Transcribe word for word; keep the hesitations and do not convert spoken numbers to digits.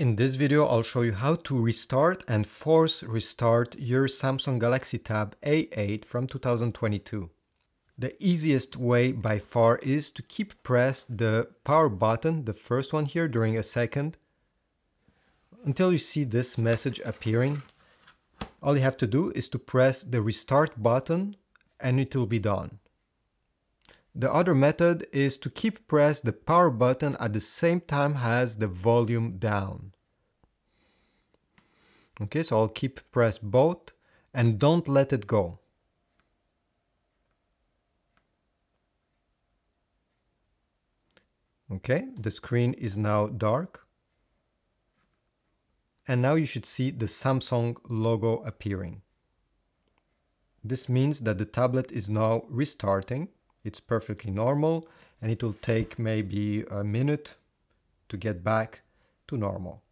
In this video, I'll show you how to restart and force restart your Samsung Galaxy Tab A eight from two thousand twenty-two. The easiest way by far is to keep pressed the power button, the first one here, during a second, until you see this message appearing. All you have to do is to press the restart button and it will be done. The other method is to keep pressed the power button at the same time as the volume down. Okay, so I'll keep press both and don't let it go. Okay, the screen is now dark. And now you should see the Samsung logo appearing. This means that the tablet is now restarting. It's perfectly normal, and it will take maybe a minute to get back to normal.